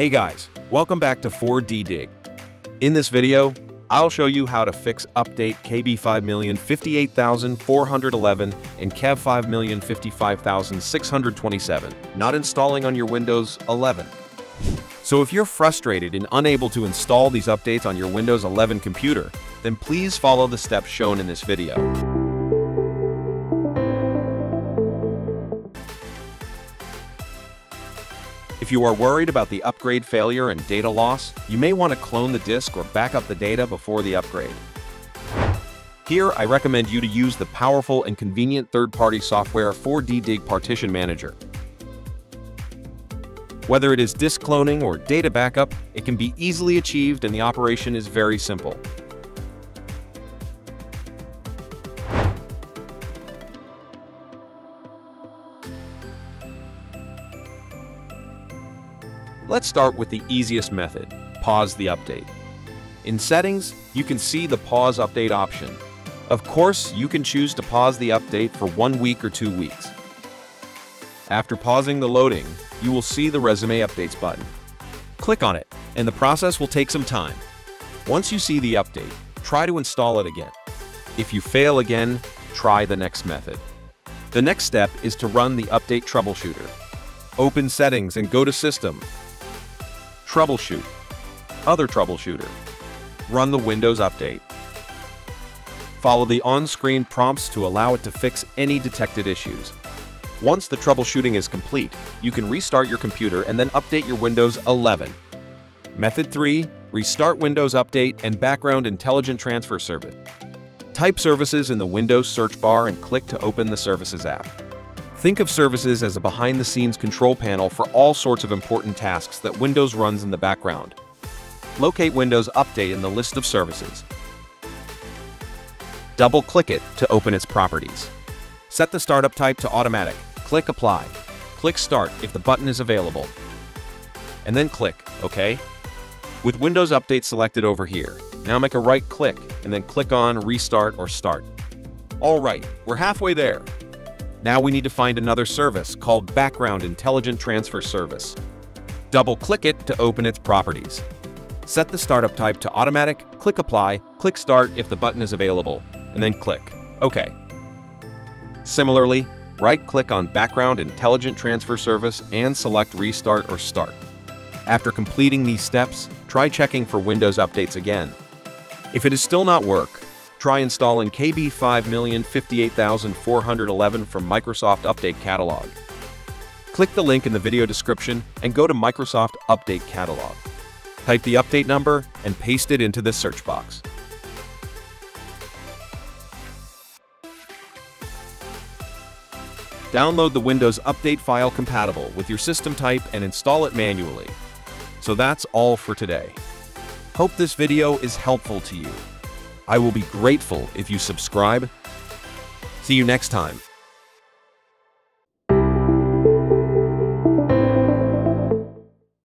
Hey guys, welcome back to 4DDiG. In this video, I'll show you how to fix update KB5058411 and KB5055627 not installing on your Windows 11. So if you're frustrated and unable to install these updates on your Windows 11 computer, then please follow the steps shown in this video. If you are worried about the upgrade failure and data loss, you may want to clone the disk or back up the data before the upgrade. Here, I recommend you to use the powerful and convenient third-party software 4DDiG Partition Manager. Whether it is disk cloning or data backup, it can be easily achieved and the operation is very simple. Let's start with the easiest method, pause the update. In Settings, you can see the Pause Update option. Of course, you can choose to pause the update for 1 week or 2 weeks. After pausing the loading, you will see the Resume Updates button. Click on it, and the process will take some time. Once you see the update, try to install it again. If you fail again, try the next method. The next step is to run the Update Troubleshooter. Open Settings and go to System. Troubleshoot. Other troubleshooter. Run the Windows update. Follow the on-screen prompts to allow it to fix any detected issues. Once the troubleshooting is complete, you can restart your computer and then update your Windows 11. Method 3. Restart Windows Update and Background Intelligent Transfer Service. Type services in the Windows search bar and click to open the Services app. Think of services as a behind-the-scenes control panel for all sorts of important tasks that Windows runs in the background. Locate Windows Update in the list of services. Double-click it to open its properties. Set the startup type to automatic. Click Apply. Click Start if the button is available. And then click OK. With Windows Update selected over here, now make a right-click and then click on Restart or Start. All right, we're halfway there. Now we need to find another service called Background Intelligent Transfer Service. Double-click it to open its properties. Set the startup type to automatic, click Apply, click Start if the button is available, and then click OK. Similarly, right-click on Background Intelligent Transfer Service and select Restart or Start. After completing these steps, try checking for Windows updates again. If it is still not work, try installing KB5058411 from Microsoft Update Catalog. Click the link in the video description and go to Microsoft Update Catalog. Type the update number and paste it into this search box. Download the Windows Update file compatible with your system type and install it manually. So that's all for today. Hope this video is helpful to you. I will be grateful if you subscribe. See you next time.